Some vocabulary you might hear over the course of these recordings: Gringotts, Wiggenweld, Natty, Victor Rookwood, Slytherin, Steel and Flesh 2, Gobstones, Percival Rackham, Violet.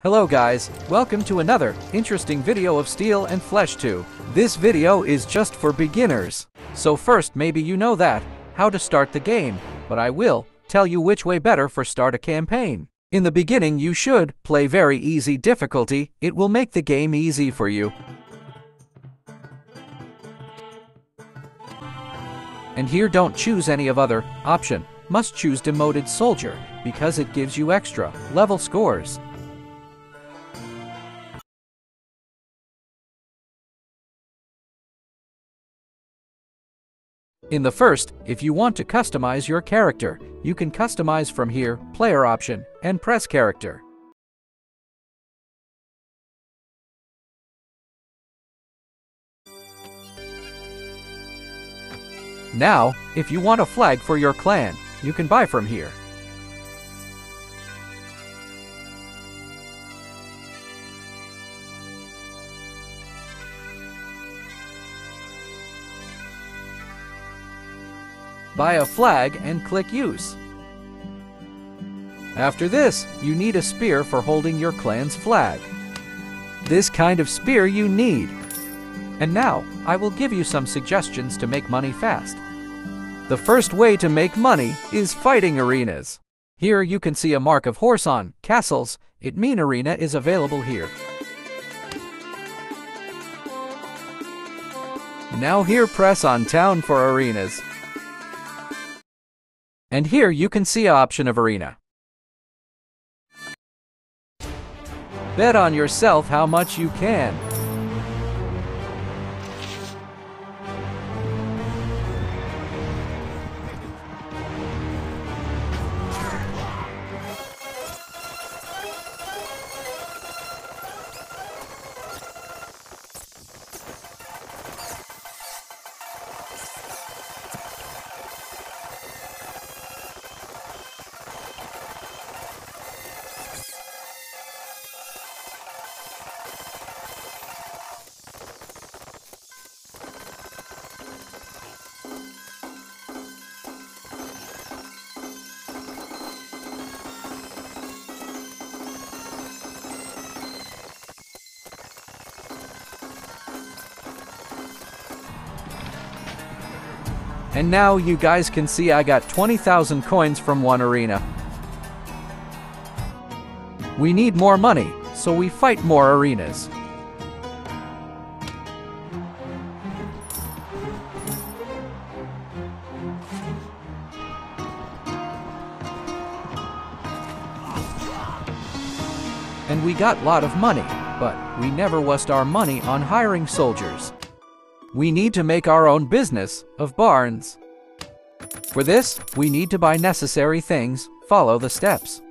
Hello guys, welcome to another interesting video of Steel and Flesh 2. This video is just for beginners. So first maybe you know that, how to start the game, but I will tell you which way better for start a campaign. In the beginning you should play very easy difficulty, it will make the game easy for you. And here don't choose any of other option, must choose Demoted Soldier, because it gives you extra level scores. In the first, if you want to customize your character, you can customize from here, player option, and press character. Now, if you want a flag for your clan, you can buy from here. Buy a flag and click use. After this, you need a spear for holding your clan's flag. This kind of spear you need. And now, I will give you some suggestions to make money fast. The first way to make money is fighting arenas. Here you can see a mark of horse on castles, it mean arena is available here. Now here press on town for arenas. And here you can see option of arena. Bet on yourself how much you can. And now you guys can see I got 20,000 coins from one arena. We need more money, so we fight more arenas. And we got a lot of money, but we never wasted our money on hiring soldiers. We need to make our own business of barns. For this, we need to buy necessary things, follow the steps.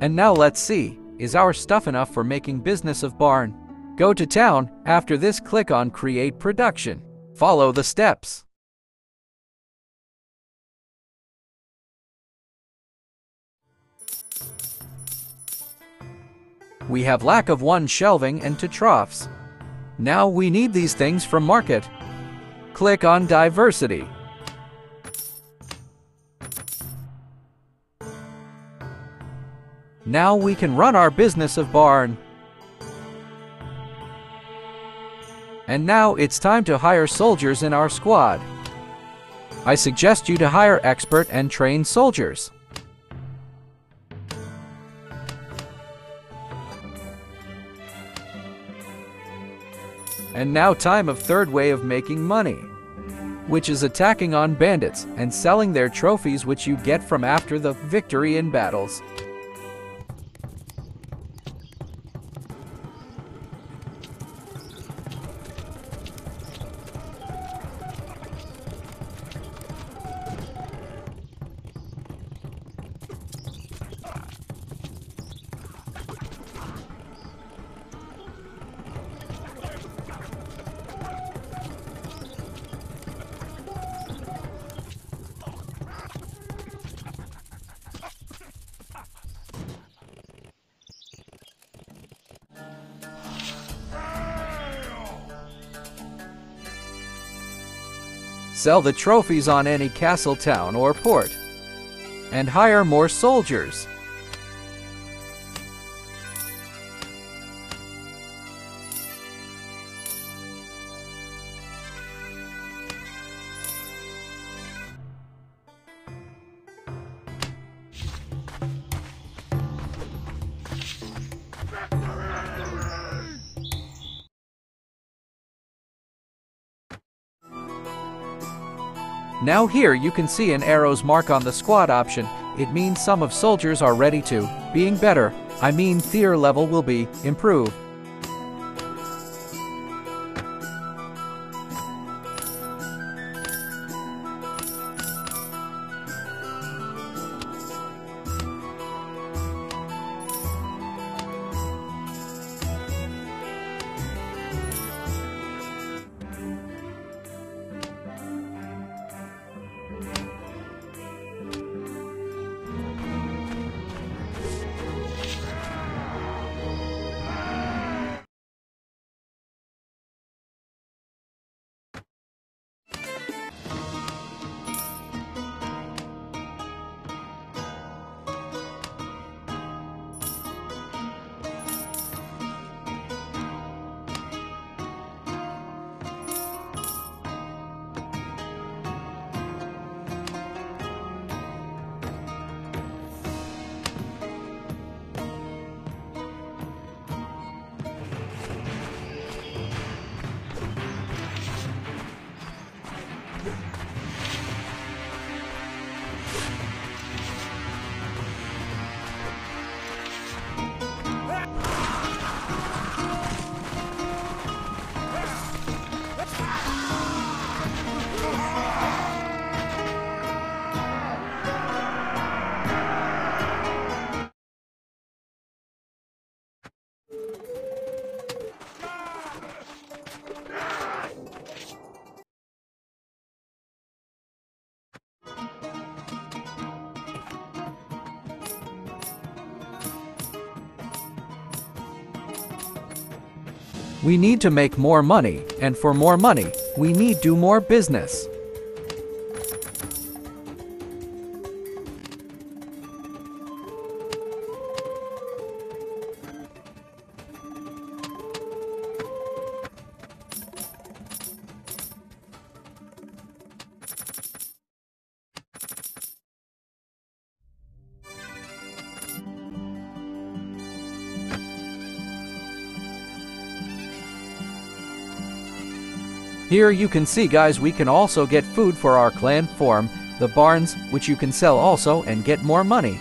And now let's see, is our stuff enough for making business of barn? Go to town, after this click on create production. Follow the steps. We have lack of one shelving and two troughs. Now we need these things from market. Click on diversity. Now we can run our business of barn. And now it's time to hire soldiers in our squad. I suggest you to hire expert and trained soldiers. And now time of third way of making money, which is attacking on bandits and selling their trophies which you get from after the victory in battles. sell the trophies on any castle, town, or port, and hire more soldiers. Now here you can see an arrow's mark on the squad option. It means some of soldiers are ready to being better. I mean their level will be improved. We need to make more money, and for more money, we need do more business. Here you can see, guys, we can also get food for our clan farm, the barns, which you can sell also and get more money.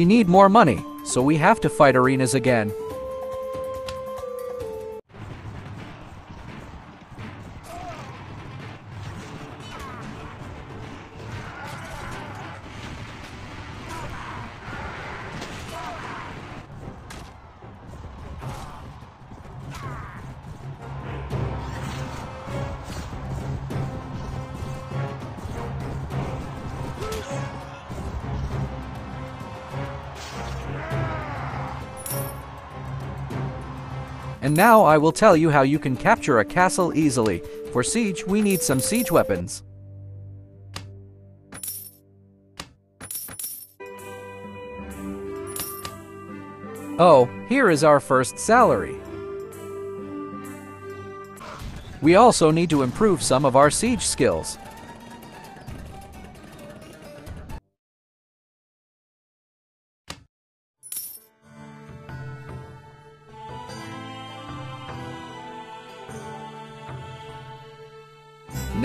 We need more money, so we have to fight arenas again. And now I will tell you how you can capture a castle easily. For siege, we need some siege weapons. Oh, here is our first salary. We also need to improve some of our siege skills.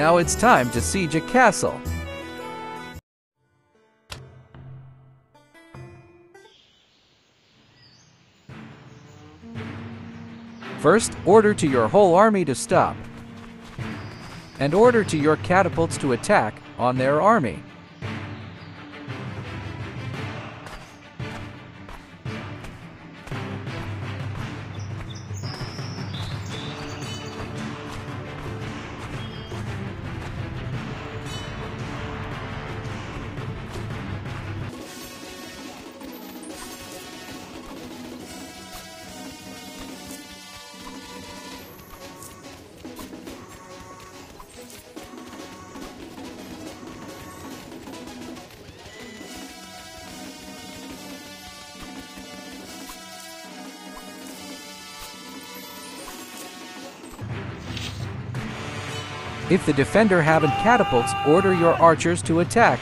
Now it's time to siege a castle. First, order to your whole army to stop. and order to your catapults to attack on their army. If the defender haven't catapults, order your archers to attack.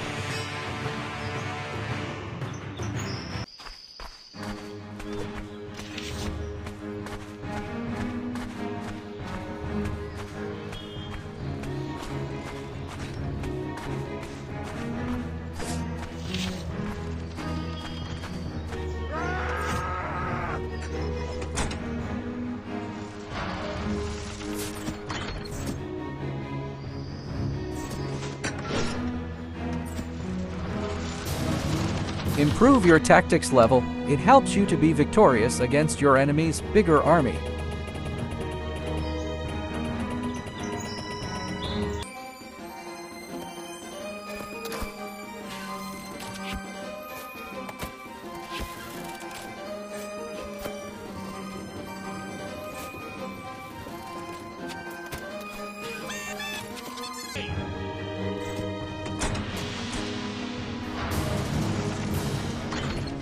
Improve your tactics level, it helps you to be victorious against your enemy's bigger army.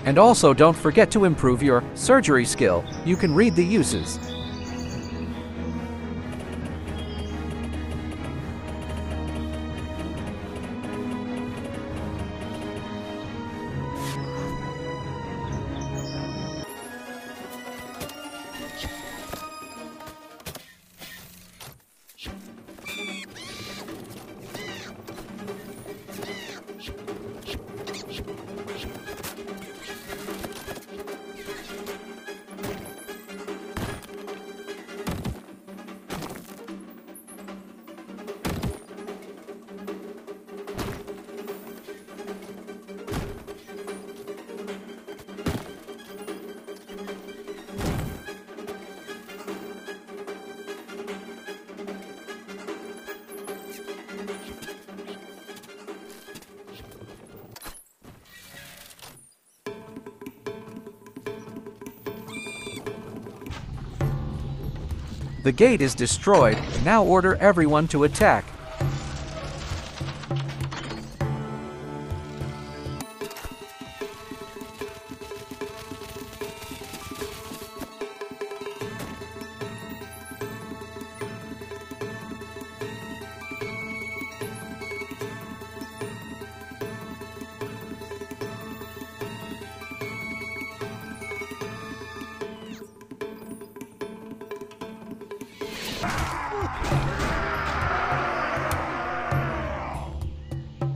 And also don't forget to improve your surgery skill. You can read the uses. The gate is destroyed. Now order everyone to attack.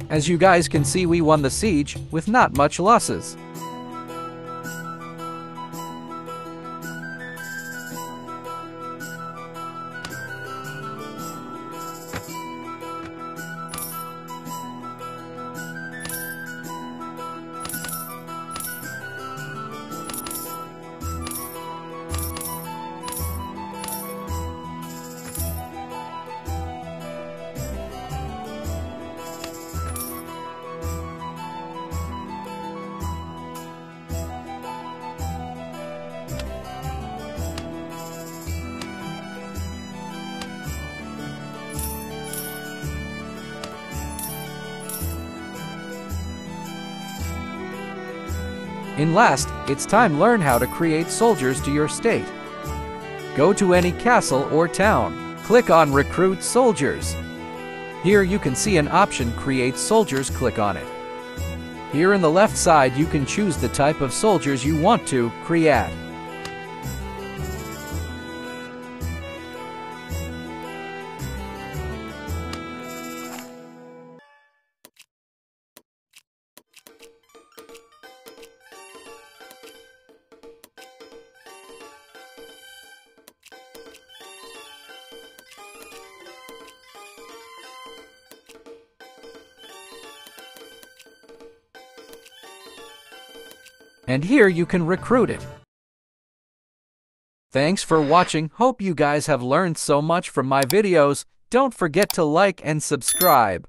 As you guys can see, we won the siege with not much losses. In last, it's time learn how to create soldiers to your state. Go to any castle or town. Click on Recruit Soldiers. Here you can see an option Create Soldiers, click on it. Here in the left side you can choose the type of soldiers you want to create. and here you can recruit it. Thanks for watching. Hope you guys have learned so much from my videos. Don't forget to like and subscribe.